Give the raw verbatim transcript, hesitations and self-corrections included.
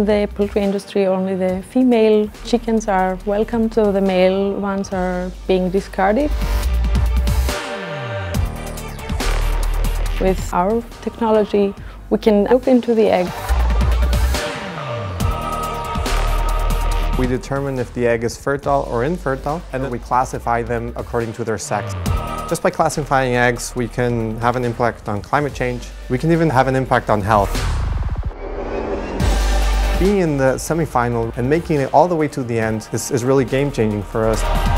in the poultry industry, only the female chickens are welcome, so the male ones are being discarded. With our technology, we can look into the egg. We determine if the egg is fertile or infertile, and then we classify them according to their sex. Just by classifying eggs, we can have an impact on climate change. We can even have an impact on health. Being in the semi-final and making it all the way to the end is, is really game-changing for us.